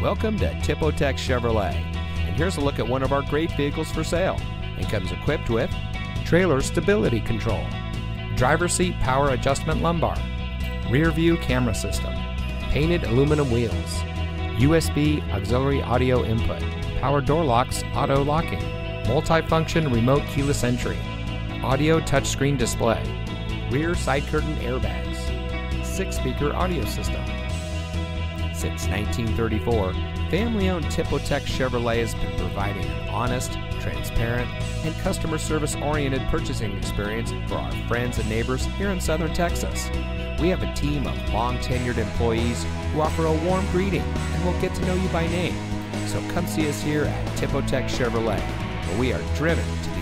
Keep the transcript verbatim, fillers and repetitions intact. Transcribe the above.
Welcome to Tipotex Chevrolet, and here's a look at one of our great vehicles for sale. It comes equipped with trailer stability control, driver seat power adjustment lumbar, rear view camera system, painted aluminum wheels, U S B auxiliary audio input, power door locks auto locking, multi-function remote keyless entry, audio touchscreen display, rear side curtain airbags, six-speaker audio system. Since nineteen thirty-four, family-owned Tipotex Chevrolet has been providing an honest, transparent, and customer service-oriented purchasing experience for our friends and neighbors here in Southern Texas. We have a team of long-tenured employees who offer a warm greeting and will get to know you by name. So come see us here at Tipotex Chevrolet, where we are driven to be